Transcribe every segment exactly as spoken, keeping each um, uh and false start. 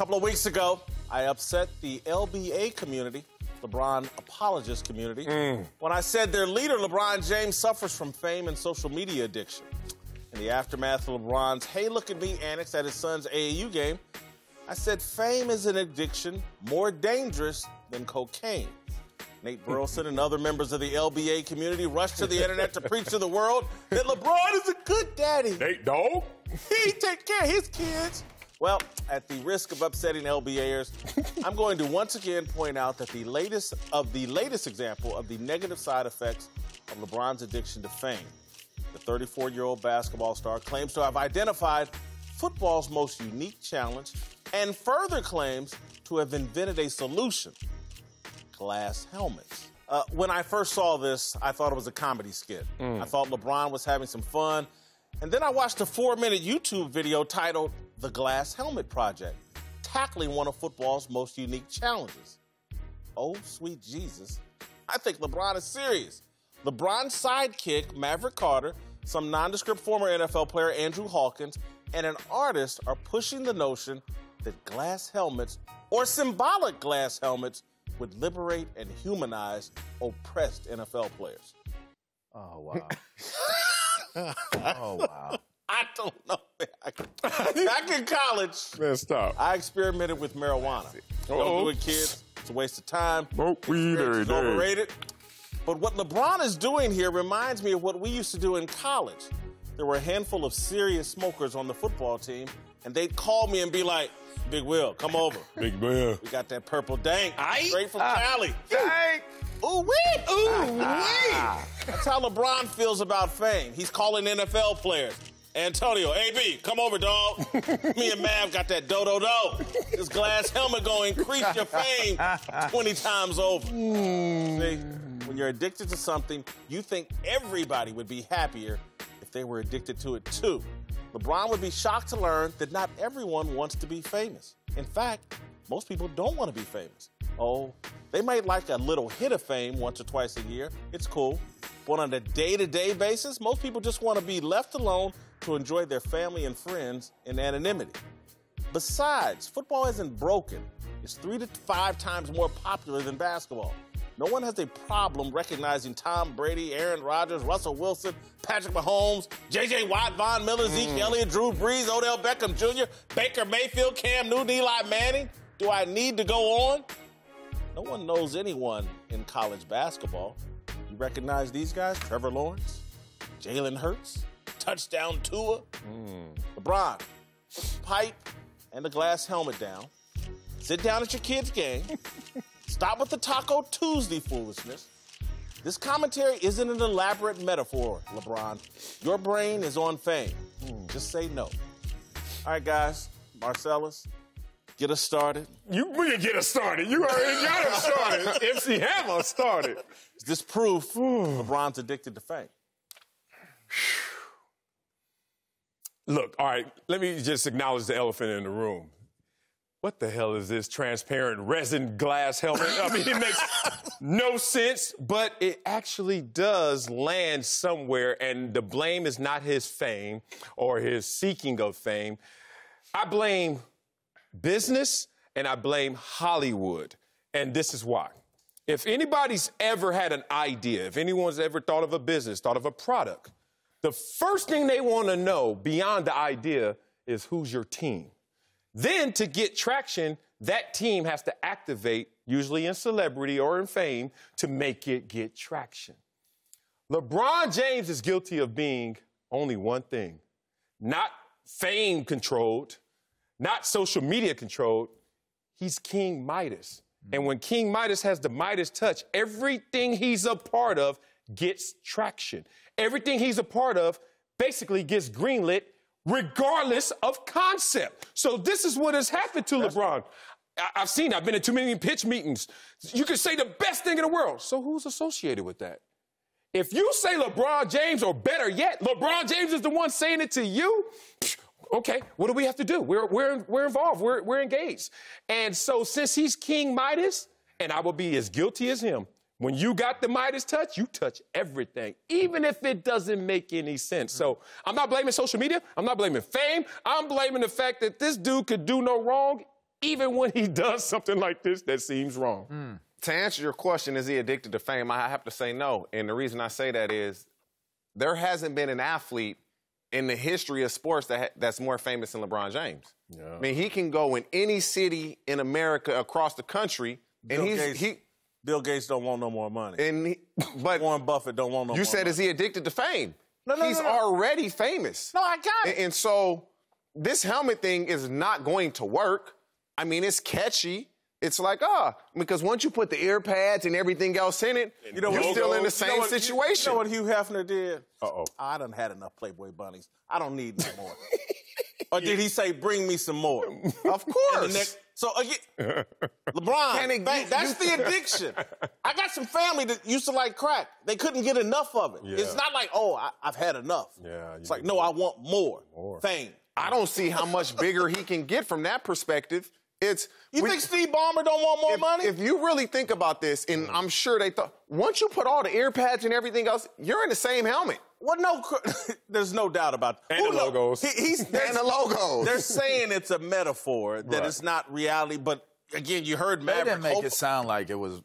couple of weeks ago, I upset the L B A community, LeBron apologist community, mm. when I said their leader, LeBron James, suffers from fame and social media addiction. In the aftermath of LeBron's "Hey, look at me" antics at his son's A A U game, I said fame is an addiction more dangerous than cocaine. Nate Burleson and other members of the L B A community rushed to the internet to preach to the world that LeBron is a good daddy. Nate, dog. He take care of his kids. Well, at the risk of upsetting L B A ers, I'm going to once again point out that the latest of the latest example of the negative side effects of LeBron's addiction to fame. The thirty-four-year-old basketball star claims to have identified football's most unique challenge and further claims to have invented a solution. Glass helmets. Uh, when I first saw this, I thought it was a comedy skit. Mm. I thought LeBron was having some fun. And then I watched a four-minute YouTube video titled The Glass Helmet Project, tackling one of football's most unique challenges. Oh, sweet Jesus. I think LeBron is serious. LeBron's sidekick, Maverick Carter, some nondescript former N F L player, Andrew Hawkins, and an artist are pushing the notion that glass helmets, or symbolic glass helmets, would liberate and humanize oppressed N F L players. Oh, wow. Oh, wow. I don't know. Back in college, man, stop. I experimented with marijuana. Uh-oh. Don't do it, kids. It's a waste of time. Smoke weed every day. Overrated. But what LeBron is doing here reminds me of what we used to do in college. There were a handful of serious smokers on the football team, and they'd call me and be like, Big Will, come over. Big Will. We got that purple dank Aye? straight from Cali. Dank. Ooh wee, ooh wee. That's how LeBron feels about fame. He's calling N F L players. Antonio, A B, come over, dog. Me and Mav got that do-do-do. This glass helmet gonna increase your fame twenty times over. Mm. See, when you're addicted to something, you think everybody would be happier if they were addicted to it too. LeBron would be shocked to learn that not everyone wants to be famous. In fact, most people don't want to be famous. Oh, they might like a little hit of fame once or twice a year. It's cool. But on a day-to-day basis, most people just want to be left alone to enjoy their family and friends in anonymity. Besides, football isn't broken. It's three to five times more popular than basketball. No one has a problem recognizing Tom Brady, Aaron Rodgers, Russell Wilson, Patrick Mahomes, J J Watt, Von Miller, mm. Zeke Elliott, Drew Brees, Odell Beckham Junior, Baker Mayfield, Cam Newton, Eli Manning. Do I need to go on? No one knows anyone in college basketball. You recognize these guys? Trevor Lawrence, Jalen Hurts, touchdown Tua, mm. LeBron, pipe and the glass helmet down. Sit down at your kids' game. Stop with the Taco Tuesday foolishness. This commentary isn't an elaborate metaphor, LeBron. Your brain is on fame. Mm. Just say no. All right, guys, Marcellus, get us started. You will get us started. You already got us started. M C Hammer started. Is this proof LeBron's addicted to fame? Look, all right, let me just acknowledge the elephant in the room. What the hell is this transparent resin glass helmet? I mean, it makes no sense, but it actually does land somewhere, and the blame is not his fame or his seeking of fame. I blame business, and I blame Hollywood, and this is why. If anybody's ever had an idea, if anyone's ever thought of a business, thought of a product, the first thing they want to know beyond the idea is who's your team. Then, to get traction, that team has to activate, usually in celebrity or in fame, to make it get traction. LeBron James is guilty of being only one thing. Not fame-controlled, not social media-controlled. He's King Midas. And when King Midas has the Midas touch, everything he's a part of gets traction. Everything he's a part of basically gets greenlit, regardless of concept. So this is what has happened to That's LeBron. I I've seen, I've been in too many pitch meetings. You can say the best thing in the world. So who's associated with that? If you say LeBron James, or better yet, LeBron James is the one saying it to you, okay, what do we have to do? We're, we're, we're involved, we're, we're engaged. And so since he's King Midas, and I will be as guilty as him, when you got the Midas touch, you touch everything, even if it doesn't make any sense. So I'm not blaming social media. I'm not blaming fame. I'm blaming the fact that this dude could do no wrong, even when he does something like this that seems wrong. Mm. To answer your question, is he addicted to fame? I have to say no. And the reason I say that is there hasn't been an athlete in the history of sports that ha that's more famous than LeBron James. Yeah. I mean, he can go in any city in America, across the country, Bill and he's, Gates, he... Bill Gates don't want no more money. And he, but Warren Buffett don't want no more money. You said, is he addicted to fame? No, no, he's no, no. already famous. No, I got it. And, and so this helmet thing is not going to work. I mean, it's catchy. It's like, ah, because once you put the ear pads and everything else in it, you know, you're still in the same situation. You know what Hugh Hefner did? Uh-oh. I done had enough Playboy bunnies. I don't need no more. Or did he say, bring me some more? Of course. Next, so, again, LeBron, man, that's the addiction. I got some family that used to like crack. They couldn't get enough of it. Yeah. It's not like, oh, I, I've had enough. Yeah, it's like, no, more. I want more, more fame. I don't see how much bigger he can get from that perspective. It's, you we, think Steve Ballmer don't want more if, money? If you really think about this, and I'm sure they thought, once you put all the ear pads and everything else, you're in the same helmet. Well, no, there's no doubt about that. And Who the logos. He, he's, and the logos. They're saying it's a metaphor, that right. it's not reality, but again, you heard Maverick. They didn't make Hope. it sound like it was,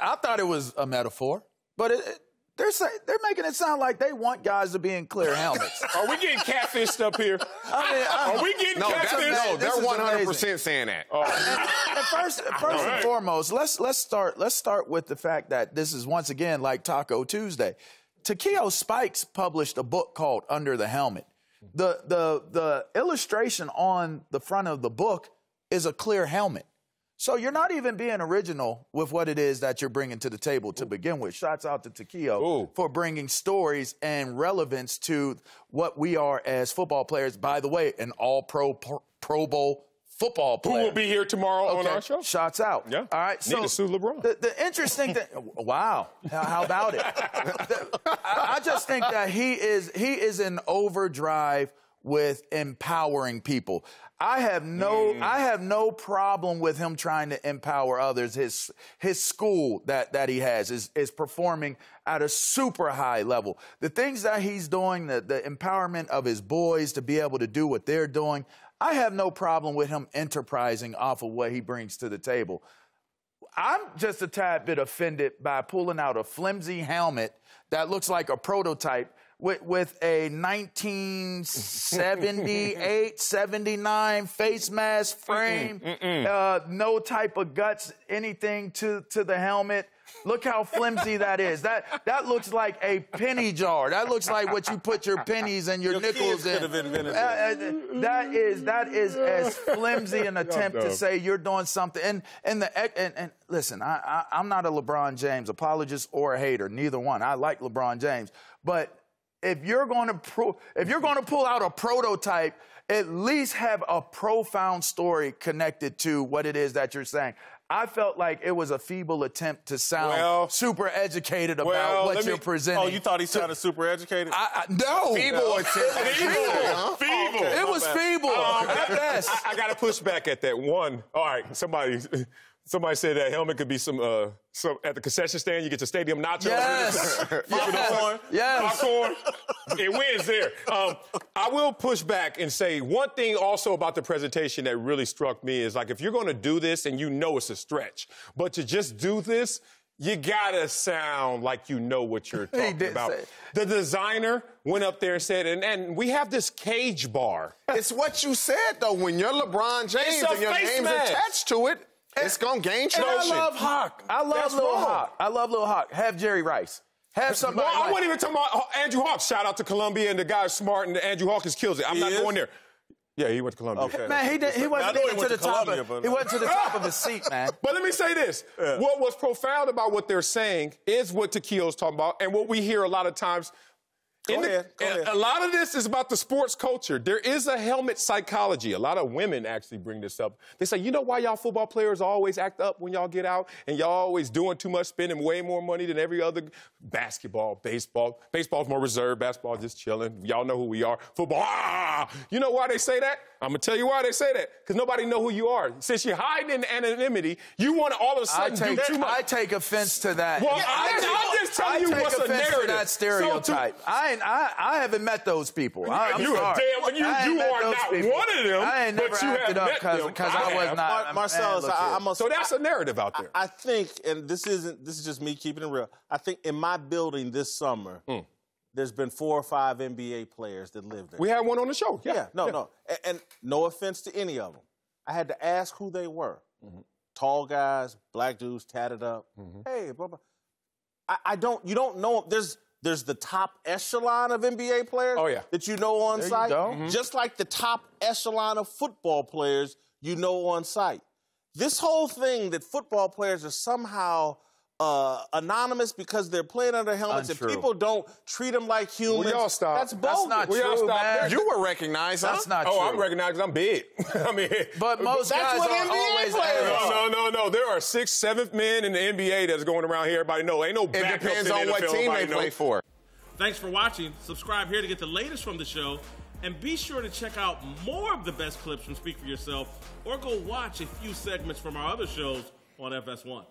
I thought it was a metaphor, but it, it They're say, they're making it sound like they want guys to be in clear helmets. Are we getting catfished up here? I mean, I, Are we getting no, catfished? No, they're one hundred percent saying that. Oh. And, and first, first right. and foremost, let's let's start let's start with the fact that this is once again like Taco Tuesday. Takeo Spikes published a book called Under the Helmet. The the the illustration on the front of the book is a clear helmet. So you're not even being original with what it is that you're bringing to the table to Ooh. begin with. Shouts out to Takeo Ooh. for bringing stories and relevance to what we are as football players. By the way, an all-pro pro, pro Bowl football player. Who will be here tomorrow okay. on our show. Shouts out. Yeah. All right. So Need to sue LeBron. The, the interesting thing... Wow. How about it? the, I, I just think that he is he is in overdrive with empowering people. I have no mm. I have no problem with him trying to empower others. His his school that that he has is is performing at a super high level. The things that he's doing, the, the empowerment of his boys to be able to do what they're doing, I have no problem with him enterprising off of what he brings to the table. I'm just a tad bit offended by pulling out a flimsy helmet that looks like a prototype With, with a nineteen seventy-eight, seventy-nine face mask frame, mm-mm, mm-mm. Uh, no type of guts, anything to, to the helmet. Look how flimsy that is. That that looks like a penny jar. That looks like what you put your pennies and your, your nickels kids in. Could have invented uh, uh, that is that is as flimsy an attempt to say you're doing something. And and the and, and listen, I, I I'm not a LeBron James apologist or a hater, neither one. I like LeBron James, but if you're going to pro if you're going to pull out a prototype, at least have a profound story connected to what it is that you're saying. I felt like it was a feeble attempt to sound well, super educated about well, what you're me, presenting. Oh, you thought he sounded so, super educated? I, I, no. Feeble no. attempt. Feeble. Huh? Feeble. Oh, okay. It was bad. feeble. Um, at best. I, I got to push back at that one. All right, somebody... Somebody said that helmet could be some, uh, some, at the concession stand, you get your stadium nachos. Yes. Popcorn. Yes. Popcorn. It wins there. Um, I will push back and say one thing also about the presentation that really struck me is, like, if you're going to do this and you know it's a stretch, but to just do this, you got to sound like you know what you're talking about. The designer went up there and said, and, and we have this cage bar. It's what you said, though. When you're LeBron James and your name's mask. attached to it, it's going to gain traction. I love Hawk. I love That's Lil wrong. Hawk. I love Lil Hawk. Have Jerry Rice. Have somebody. Well, I like... wasn't even talking about Andrew Hawkins. Shout out to Columbia and the guy smart, and Andrew Hawkins kills it. I'm he not is? going there. Yeah, he went to Columbia. Okay. Man, he, did, he wasn't he to the to top Columbia, of, He wasn't to the top of his seat, man. But let me say this. Yeah. What was profound about what they're saying is what Takeo's talking about and what we hear a lot of times. Go the, ahead, go ahead. A lot of this is about the sports culture. There is a helmet psychology. A lot of women actually bring this up. They say, you know why y'all football players always act up when y'all get out and y'all always doing too much, spending way more money than every other? Basketball, baseball. Baseball's more reserved. Basketball's just chilling. Y'all know who we are. Football, ah! You know why they say that? I'm going to tell you why they say that. Because nobody know who you are. Since you're hiding in anonymity, you want to all of a sudden take, do too much. I take offense to that. Well, yeah, I, I take, I'm just telling I you what's a narrative. To that stereotype. So to, I ain't, I, I haven't met those people. I, I'm you sorry. Damn, you I you are not people. One of them, I ain't never but you have met them. Because I, I was not. Marcellus, I, I must... So that's a narrative out there. I, I think, and this isn't, this is just me keeping it real, I think in my building this summer, mm. there's been four or five N B A players that live there. We had one on the show. Yeah, yeah no, yeah. no. And, and no offense to any of them. I had to ask who they were. Mm-hmm. Tall guys, black dudes, tatted up. Mm-hmm. Hey, blah, blah. I, I don't, you don't know, there's... There's the top echelon of N B A players oh, yeah. that you know on there site. Mm-hmm. Just like the top echelon of football players you know on site. This whole thing that football players are somehow uh, anonymous because they're playing under helmets Untrue. and people don't treat them like humans. We all stop. That's bogus. That's not we true, all stop man. You were recognized. Huh? That's not oh, true. Oh, I'm recognized. I'm big. I mean, but most but guys are always No, no, no. There are six, seventh men in the N B A that's going around here. Everybody know. Ain't no backup. It depends on what team they play for. Thanks for watching. Subscribe here to get the latest from the show, and be sure to check out more of the best clips from Speak for Yourself, or go watch a few segments from our other shows on F S one.